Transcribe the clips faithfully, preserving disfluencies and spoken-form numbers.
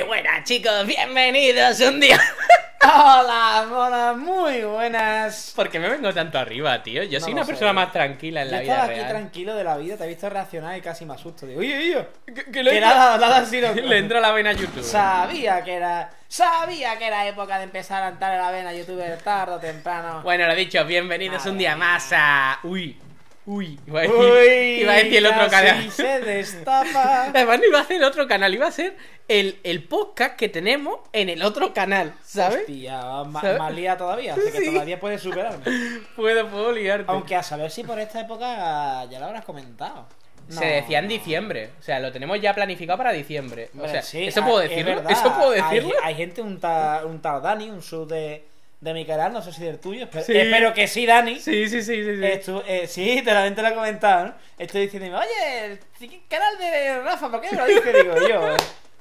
Muy buenas, chicos, bienvenidos un día. Hola, hola, muy buenas. ¿Por qué me vengo tanto arriba, tío? Yo soy no, no una sé, persona más tranquila en yo la vida real. Yo estaba aquí tranquilo de la vida, te he visto reaccionar y casi me asusto. Digo, oye, oye, que, que le nada, nada así no... Le entra la vena a YouTube. Sabía que era... Sabía que era época de empezar a entrar a la vena YouTuber tarde o temprano. Bueno, lo dicho, bienvenidos a un día más a... Uy... Uy, iba a decir, Uy, iba a decir el otro canal. Se destapa. Además, no iba a ser el otro canal, iba a ser el, el podcast que tenemos en el otro canal, ¿sabes? Hostia, ma, ¿sabes? Más lía todavía, así que sí. Todavía puedes superarme. Puedo, puedo liarte. Aunque a saber si por esta época ya lo habrás comentado. No, se decía en diciembre, o sea, lo tenemos ya planificado para diciembre. Hombre, o sea, sí, ¿eso, puedo decirlo? Es verdad, ¿eso puedo decirlo? Hay, hay gente, un, ta, un tal Dani, un sub de. De mi canal, no sé si del tuyo, espero, sí. espero que sí, Dani. Sí, sí, sí, sí. Sí, Estu eh, sí te, lo, te lo he comentado, ¿no? Estoy diciendo, oye, canal de Rafa, ¿por qué no lo dice? Digo yo,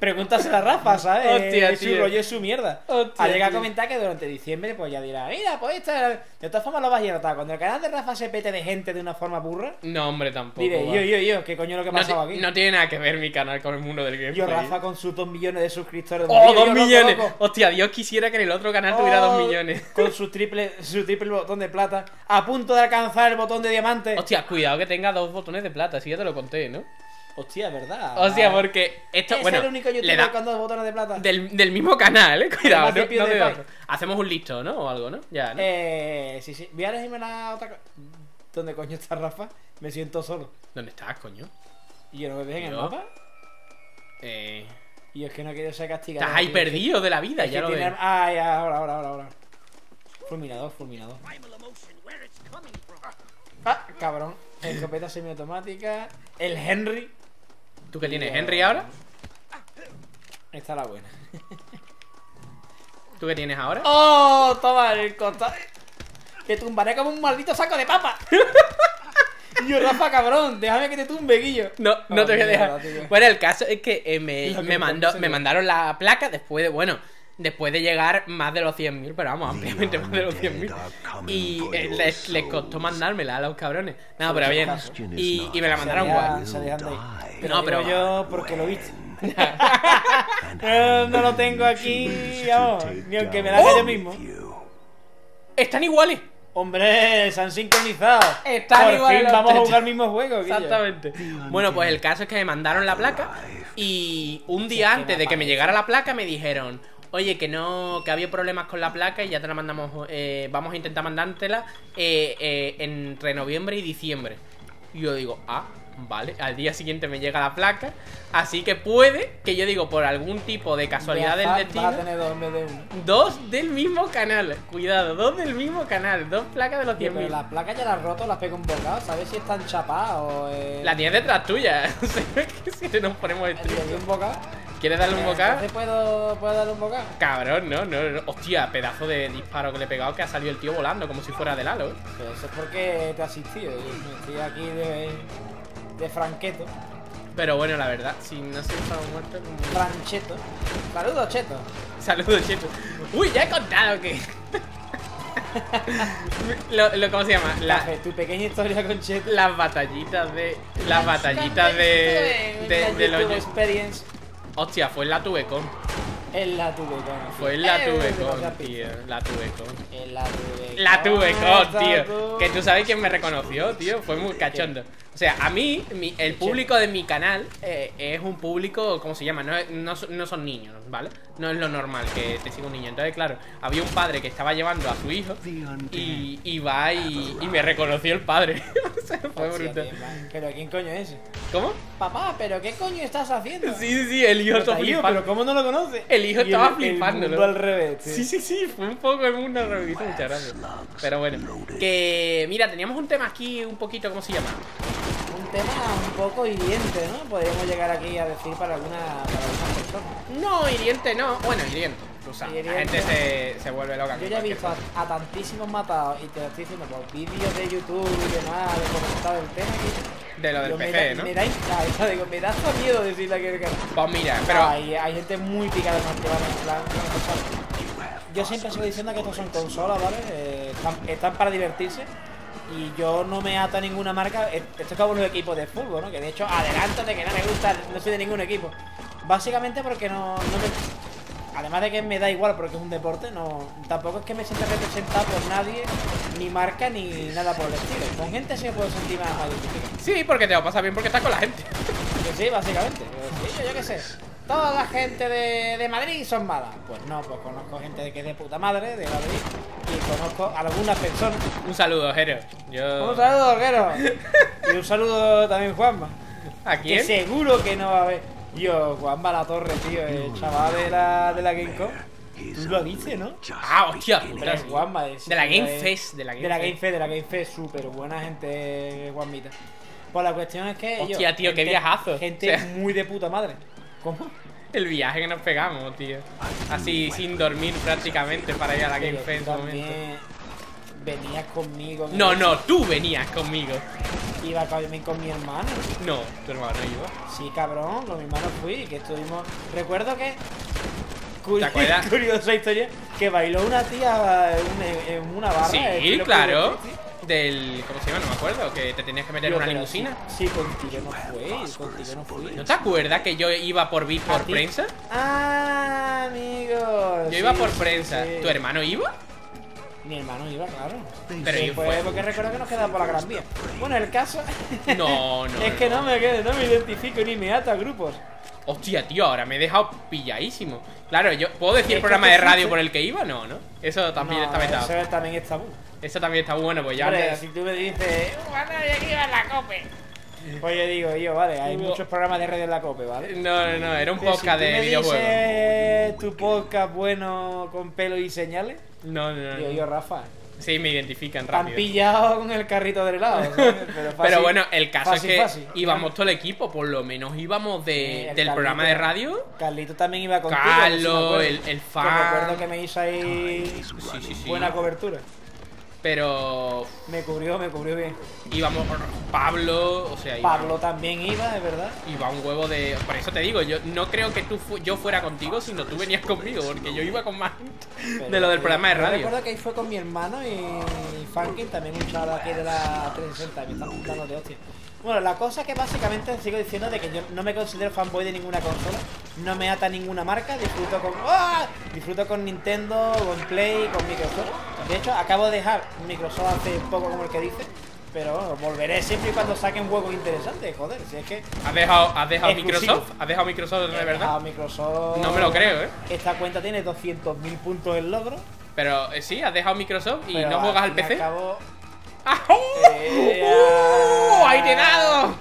pregúntaselo a Rafa, ¿sabes? Hostia, es tío. Su rollo, es su mierda. Ha llegado a comentar que durante diciembre, pues ya dirá, mira, pues esto era... De todas formas lo vas a notar, cuando el canal de Rafa se pete de gente de una forma burra. No, hombre, tampoco. Diré, yo, yo, yo, ¿qué coño es lo que ha pasado aquí? No tiene nada que ver mi canal con el mundo del gameplay. Yo, Rafa, con sus dos millones de suscriptores. ¡Oh, dos millones! Hostia, Dios quisiera que en el otro canal tuviera dos millones. Con su triple, su triple botón de plata, a punto de alcanzar el botón de diamante. Hostia, cuidado que tenga dos botones de plata, si ya te lo conté, ¿no? Hostia, es verdad. O sea, porque esto, bueno, es el único youtuber con dos botones de plata. Del, del mismo canal, eh. Cuidado, no, no de otro. Hacemos un listo, ¿no? O algo, ¿no? Ya, ¿no? Eh, sí, sí. Voy a decirme la otra. ¿Dónde coño está Rafa? Me siento solo. ¿Dónde estás, coño? ¿Y yo no me ves en el mapa? Eh. Y es que no quiero ser castigado. Estás ahí perdido de la vida, ya lo ves. Ah, ya, ahora, ahora, ahora, ahora. Fulminador, fulminador. Ah, cabrón. Escopeta semiautomática. El Henry. ¿Tú qué tienes, Henry, ahora? Esta es la buena. ¿Tú qué tienes ahora? ¡Oh! Toma el costado. Te tumbaré como un maldito saco de papa. Yo, Rafa, cabrón, déjame que te tumbe, guillo. No, no, no te voy a dejar. Tío. Bueno, el caso es que eh, me, me, mandó, me mandaron la placa después de... Bueno... Después de llegar más de los cien mil, pero vamos, ampliamente más de los cien mil. Y eh, les, les costó mandármela a los cabrones. No, pero bien. Y, y me la mandaron guay. No, pero yo, porque lo viste. No, no lo tengo aquí, vamos, ni aunque me la haga yo mismo. Están iguales. Hombre, se han sincronizado. Están iguales. Vamos a jugar el mismo juego. Exactamente. Bueno, pues el caso es que me mandaron la placa. Y un día antes de que me llegara la placa, me dijeron... Oye, que no, que había problemas con la placa y ya te la mandamos, eh, vamos a intentar mandártela eh, eh, entre noviembre y diciembre. Y yo digo, ah, vale, al día siguiente me llega la placa. Así que puede que yo digo, por algún tipo de casualidad del destino, va a tener dos, de uno. Dos del mismo canal, cuidado, dos del mismo canal, dos placas de los cien mil. Pero las placas ya las roto, las pego un bocado, ¿sabes si están chapadas o...? Eh... La tienes detrás tuya, si nos ponemos estrictos. ¿Te doy un bocado? ¿Quieres darle un bocado? ¿Puedo, ¿Puedo darle un bocado? Cabrón, no, no, no. Hostia, pedazo de disparo que le he pegado que ha salido el tío volando como si fuera del Halo, ¿eh? Pero eso es porque te has asistido. Yo estoy aquí de, de franqueto. Pero bueno, la verdad, si no se estaba muerto... Francheto. Saludos, Cheto. Saludos, Cheto. Uy, ya he contado que... lo, lo, ¿cómo se llama? La, tu pequeña historia con Cheto. Las batallitas de... Las batallitas de... De, de, de los... Experience. Hostia, fue en la Tubecon. En la Tubecon. Fue en la Tubecon, tío. La Tubecon. En la Tubecon. La Tubecon, tío. Que tú sabes quién me reconoció, tío. Fue muy cachondo. O sea, a mí, mi, el público de mi canal eh, es un público, ¿cómo se llama? No, no, no son niños, ¿vale? No es lo normal que te siga un niño. Entonces, claro, había un padre que estaba llevando a su hijo y, y va y, y me reconoció el padre. O sea, fue brutal. ¿Pero quién coño es? ¿Cómo? Papá, ¿pero qué coño estás haciendo? Sí, sí, sí, el hijo está flipando. ¿Pero cómo no lo conoce? El hijo estaba flipándolo. Al revés. Sí, sí, sí, fue un poco en una revista, muchas gracias. Pero bueno, que mira, teníamos un tema aquí un poquito, ¿cómo se llama? Un tema un poco hiriente, ¿no? Podríamos llegar aquí a decir para alguna, para alguna persona. No, hiriente no. Bueno, hiriente. O sea, hiriente. La gente se, se vuelve loca. Yo ya he visto a, a tantísimos matados y te lo estoy diciendo por vídeos de YouTube y demás, de comentar el tema. Y... De lo del P C, da, ¿no? Me da, ah, digo, me da hasta miedo decirle que el canal. Pues mira, pero... Ah, hay, hay gente muy picada en el plan. Yo siempre estoy diciendo que estos son consolas, ¿vale? Eh, están, están para divertirse. Y yo no me ato a ninguna marca. Esto es como los equipos de fútbol, ¿no? Que de hecho, adelántate que no me gusta. No soy de ningún equipo. Básicamente porque no, no me... Además de que me da igual porque es un deporte, no, tampoco es que me sienta representado por nadie, ni marca, ni nada por el estilo. Con gente sí me puedo sentir más identificado. Sí, porque te lo pasas bien porque estás con la gente. Sí, básicamente. Sí, yo, yo qué sé. Toda la gente de, de Madrid son malas. Pues no, pues conozco gente que es de puta madre, de Madrid. Y conozco a algunas personas. Un saludo, Jero. Yo... Un saludo, Jero. Y un saludo también, Juanma. ¿A quién? Que seguro que no va a haber. Yo, Juanma la Torre, tío, el chaval de la, de la Game Cop. Lo dice, ¿no? Ah, hostia. Pero es Juanma. De, de la Game Fest. De la Game, de la Game Fest, de la Game Fest. Súper buena gente, Juanmita. Pues la cuestión es que... Hostia, yo, tío, gente, qué viajazo. Gente o sea, muy de puta madre. ¿Cómo? El viaje que nos pegamos, tío. Así, sin dormir prácticamente para ir a la Game Fest. Venías conmigo. No, no, tú venías conmigo. Iba conmigo con mi hermano. No, tu hermano no iba. Sí, cabrón, con mi hermano fui. Que estuvimos... Recuerdo que... ¿Te acuerdas? Curiosa historia. Que bailó una tía en una barra. Sí, claro. Del... ¿Cómo se llama? No me acuerdo. Que te tenías que meter en una limusina. Sí, sí, contigo no fui, contigo no fui. ¿No te acuerdas que yo iba por bit por prensa? Ah, amigo. Yo sí, iba por prensa. Sí, sí. ¿Tu hermano iba? Mi hermano iba, claro. Pero sí, yo pues, fue. Porque recuerdo que nos quedamos por la Gran Vía. Bueno, el caso... No, no. Es que no, no me quedo, no me identifico ni me ato a grupos. Hostia, tío, ahora me he dejado pilladísimo. Claro, yo... ¿Puedo decir el programa de radio por el que iba? No, ¿no? Eso también no, está vetado. Eso también está bueno. Eso también está bueno, pues ya... Vale, me... si tú me dices... ¡Anda, yo aquí iba en la COPE! Pues yo digo, yo, vale, hay muchos programas de radio en la COPE, ¿vale? No, no, no, era un podcast si tú de me videojuegos. Dices, ¿tu podcast bueno con pelo y señales? No, no, no. Digo, yo, Rafa... Sí, me identifican rápido. Han pillado con el carrito del helado, ¿sabes? Pero, fácil, pero bueno, el caso fácil, es que fácil. íbamos todo el equipo, por lo menos íbamos de, sí, del Carlito, programa de radio. Carlito también iba contigo. Carlos, no sé, el, el fan. Que recuerdo que me hizo ahí sí, sí, sí. buena cobertura. Pero... Me cubrió, me cubrió bien. Íbamos Pablo, o sea... Iba, Pablo también iba, es verdad. Iba un huevo de... Por eso te digo, yo no creo que tú fu yo fuera contigo, sino tú venías conmigo, porque yo iba con más gente de lo del programa de radio. Yo recuerdo que ahí fue con mi hermano y Funkin, también un chaval aquí de la trescientos sesenta, me están juntando de hostia. Bueno, la cosa que básicamente sigo diciendo de que yo no me considero fanboy de ninguna consola, no me ata ninguna marca, disfruto con... ¡Oh! Disfruto con Nintendo, con Play, con Microsoft. De hecho, acabo de dejar Microsoft hace poco como el que dice, pero bueno, volveré siempre y cuando saquen juegos interesantes, joder, si es que... ¿Has dejado, has dejado Microsoft? ¿Has dejado Microsoft de verdad? Microsoft... No me lo creo, ¿eh? Esta cuenta tiene doscientos mil puntos en logro. Pero eh, sí, has dejado Microsoft y pero no juegas al P C. Acabo... Eh, uh, uh, ¡Ahí te he dado! No,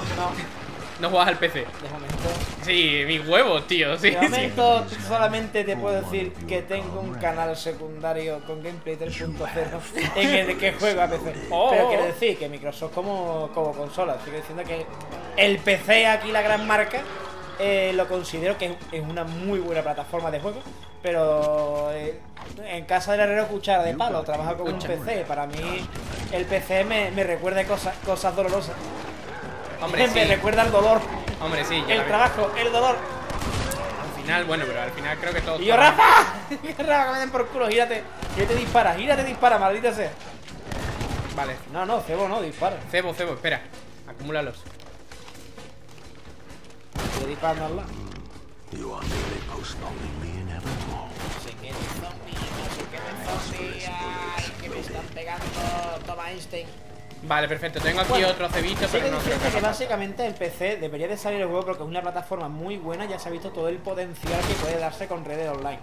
no juegas al P C. De momento. Sí, mis huevos, tío. Sí, de momento sí. Solamente te puedo decir que tengo un canal secundario con gameplay tres punto cero en el que juego a P C. Oh. Pero quiero decir que Microsoft como, como consola. Sigo diciendo que el P C aquí, la gran marca, eh, lo considero que es una muy buena plataforma de juego. Pero eh, en casa del herrero cuchara de palo, trabajo con un P C. Para mí el P C me, me recuerda cosas, cosas dolorosas. Hombre, me sí. recuerda el dolor. Hombre, sí. Ya el trabajo, el dolor. Al final, bueno, pero al final creo que todo... ¡Y yo, Rafa! Rafa, que me den por culo, gírate. Gírate, dispara, gírate, dispara, maldita sea. Vale. No, no, cebo no, dispara. Cebo, cebo, espera. Acumúlalos. Estoy disparando al lado. Vale, perfecto. Tengo aquí bueno, otro cebito, pero no creo que, que básicamente el P C debería de salir el juego porque es una plataforma muy buena. Ya se ha visto todo el potencial que puede darse con redes online.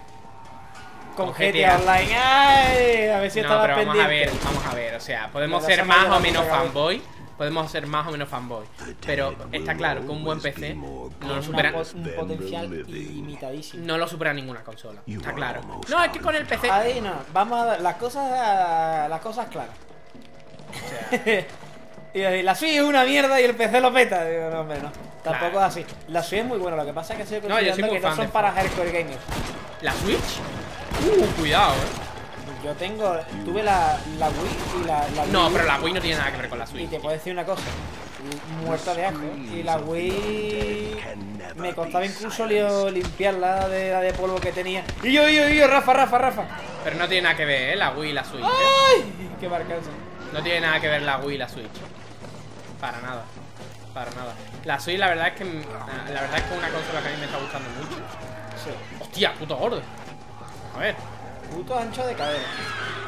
Con G T A Online. ¡Ay! A ver si no, estaba pero pendiente. Vamos a ver, vamos a ver. O sea, podemos ser más o menos fanboy. Podemos ser más o menos fanboy. Pero está claro que un buen P C no lo supera. Un potencial ilimitadísimo. No lo supera ninguna consola. Está claro. No, es que con el P C. Ahí no. Vamos a ver. Las cosas. Las cosas claras. O sea. Y la Switch es una mierda y el P C lo peta. Digo, no, hombre, no. Tampoco claro. es así. La Switch es muy buena. Lo que pasa es que estoy considerando no, yo que no son para hardcore gamers. ¿La Switch? Uh, cuidado, eh. Yo tengo, tuve la, la Wii y la, la Wii. No, pero la Wii no tiene nada que ver con la Switch. Y te puedo decir una cosa, muerta de asco. Y la Wii me costaba incluso limpiarla de la de polvo que tenía. Y yo, yo, yo, Rafa, Rafa, Rafa. Pero no tiene nada que ver, ¿eh? La Wii y la Switch. ¡Ay! ¿Eh? Qué barcaza. No tiene nada que ver la Wii y la Switch. Para nada. para nada. La Switch, la verdad es que la verdad es que es una consola que a mí me está gustando mucho. Sí. Hostia, puto gordo. A ver. Puto ancho de cadera.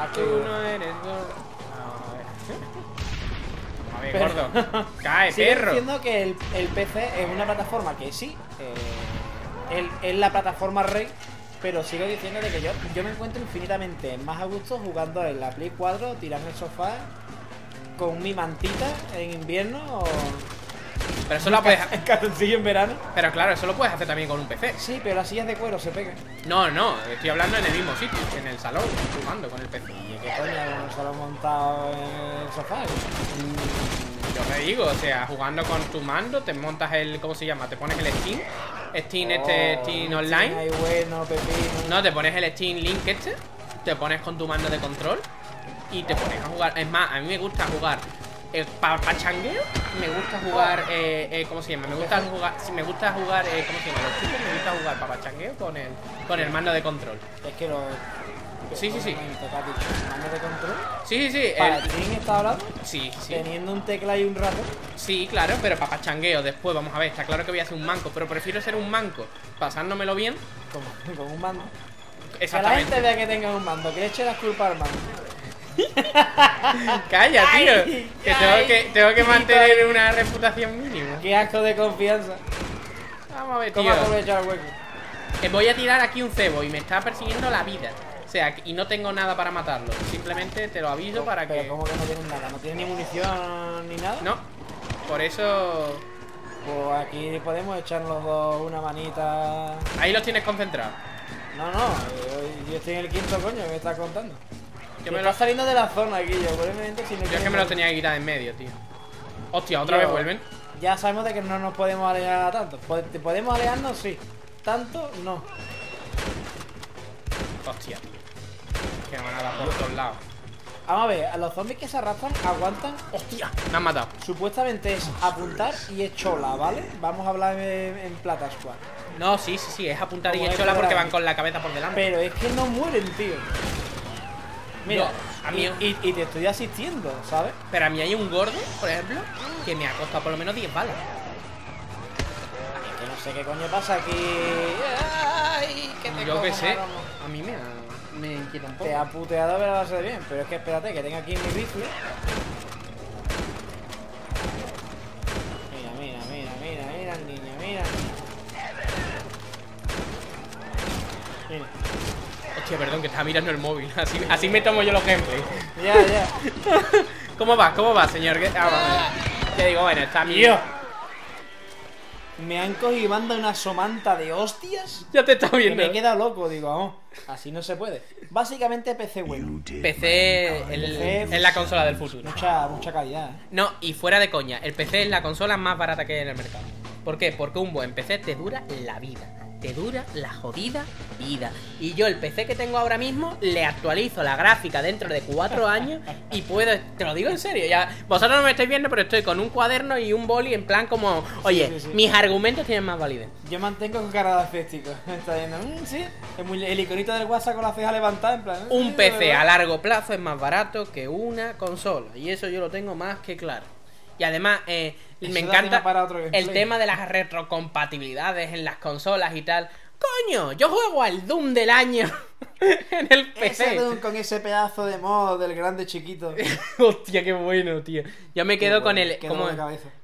Aquí uno eres gordo. A ver, gordo. Cae, perro. Estoy diciendo que el, el P C es una plataforma que sí, eh, es la plataforma rey, pero sigo diciendo de que yo, yo me encuentro infinitamente más a gusto jugando en la Play cuatro, tirando en el sofá, con mi mantita en invierno o... Pero eso lo puedes hacer. Calzoncillo en verano. Pero claro, eso lo puedes hacer también con un P C. Sí, pero las sillas de cuero se pegan. No, no, estoy hablando en el mismo sitio, en el salón, jugando con el P C. ¿Y qué coño? ¿Un salón montado en el sofá? Yo te digo, o sea, jugando con tu mando, te montas el. ¿Cómo se llama? Te pones el Steam. Steam, oh, este, Steam Online. Ay, bueno, pepino. No, te pones el Steam Link este. Te pones con tu mando de control. Y te pones a jugar. Es más, a mí me gusta jugar. Eh, para pa changueo, me gusta jugar, eh, eh, ¿cómo se llama? Me gusta jugar, si me gusta jugar, eh, ¿cómo se llama? Los chicos me gusta jugar para changueo con el, con el mando de control. Es que lo... Sí, sí, sí. ¿Mando de control? Sí, sí, sí. ¿Para el Steam está hablando? Sí, sí. ¿Teniendo un tecla y un ratón? Sí, claro, pero para pachangueo después, vamos a ver, está claro que voy a hacer un manco, pero prefiero ser un manco, pasándomelo bien. Con, con un mando. Exactamente. Que la gente vea que tenga un mando, que le eche las culpas al mando. Calla, tío. Ay, que, ay, tengo que tengo que mantener una reputación mínima. Qué asco de confianza. Vamos a ver, tío. ¿Cómo aprovechar el hueco? Eh, voy a tirar aquí un cebo y me está persiguiendo la vida. O sea, y no tengo nada para matarlo. Simplemente te lo aviso, no, para pero que... ¿Cómo que no tienes nada? ¿No tienes ni munición ni nada? No. Por eso... Pues aquí podemos echar los dos una manita... Ahí los tienes concentrados. No, no. Yo, yo estoy en el quinto, coño, que me estás contando. Yo me lo... Está saliendo de la zona, Guillo, por el momento, si no. Yo es que me lo tenía que quitar en medio, tío. Hostia, otra tío, vez vuelven. Ya sabemos de que no nos podemos alejar tanto. Podemos alejarnos, sí. Tanto, no. Hostia, tío. Que me van a dar por todos lados. Vamos a ver, a los zombies que se arrastran aguantan. Hostia, me han matado. Supuestamente es apuntar y es chola, ¿vale? Vamos a hablar en, en plata squad. No, sí, sí, sí, es apuntar y es chola porque van con la cabeza por delante. Pero es que no mueren, tío. Mira, no, a mí... y, y, y te estoy asistiendo, ¿sabes? Pero a mí hay un gordo, por ejemplo, que me ha costado por lo menos diez balas. Que no sé qué coño pasa aquí. Ay, que te yo qué sé. A mí me, ha... me inquieta un poco. Te ha puteado, pero va a ser bien. Pero es que espérate, que tenga aquí mi rifle. Mira, mira, mira, mira, mira el niño, mira. Mira. Hostia, perdón, que estaba mirando el móvil. Así, así me tomo yo los gameplays. Ya, ya. ¿Cómo va? ¿Cómo va, señor? ¿Qué? Ah, bueno. Te digo, bueno, está mío. Me han cogido y manda una somanta de hostias. Ya te está viendo. Que me he quedado loco, digo, oh, así no se puede. Básicamente P C bueno. P C es la consola del futuro. Mucha, mucha calidad. No, y fuera de coña, el P C es la consola más barata que hay en el mercado. ¿Por qué? Porque un buen P C te dura la vida. Te dura la jodida vida. Y yo el P C que tengo ahora mismo le actualizo la gráfica dentro de cuatro años y puedo... Te lo digo en serio, ya vosotros no me estáis viendo, pero estoy con un cuaderno y un boli en plan como... Oye, sí, sí, sí, mis argumentos tienen más validez. Yo mantengo con cara de aféstico. Está viendo, mm, sí, el, el iconito del WhatsApp con la ceja levantada en plan... Un sí, P C a largo plazo es más barato que una consola. Y eso yo lo tengo más que claro. Y además... Eh, me encanta el tema de las retrocompatibilidades en las consolas y tal. ¡Coño! Yo juego al Doom del año en el P C. Ese Doom con ese pedazo de mod del grande chiquito. Hostia, qué bueno, tío. Yo me quedo con el...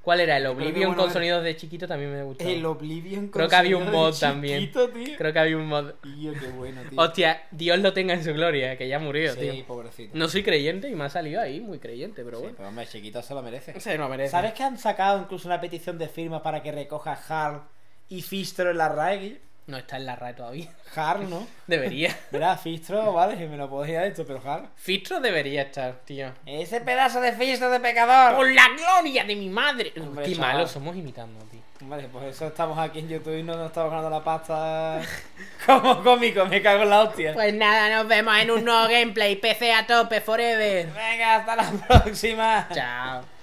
¿Cuál era? El Oblivion con sonidos de chiquito también me gustó. El Oblivion con sonidos de chiquito. Creo que había un mod también. Creo que había un mod. Tío, qué bueno, tío. Hostia, Dios lo tenga en su gloria, que ya murió, tío. Sí, pobrecito. No soy creyente y me ha salido ahí muy creyente, pero bueno. Pero hombre, chiquito se lo merece. Se lo merece. ¿Sabes que han sacado incluso una petición de firmas para que recoja Har y Fistro en la R A E? No está en la R A E todavía. Har, ¿no? Debería. Verá, Fistro, vale, que me lo podía esto, pero Har. Fistro debería estar, tío. Ese pedazo de Fistro de pecador. ¡Por la gloria de mi madre! Hombre, qué malos somos imitando, tío. Vale, pues eso estamos aquí en YouTube y no nos estamos ganando la pasta como cómico, me cago en la hostia. Pues nada, nos vemos en un nuevo gameplay. P C a tope, forever. Venga, hasta la próxima. Chao.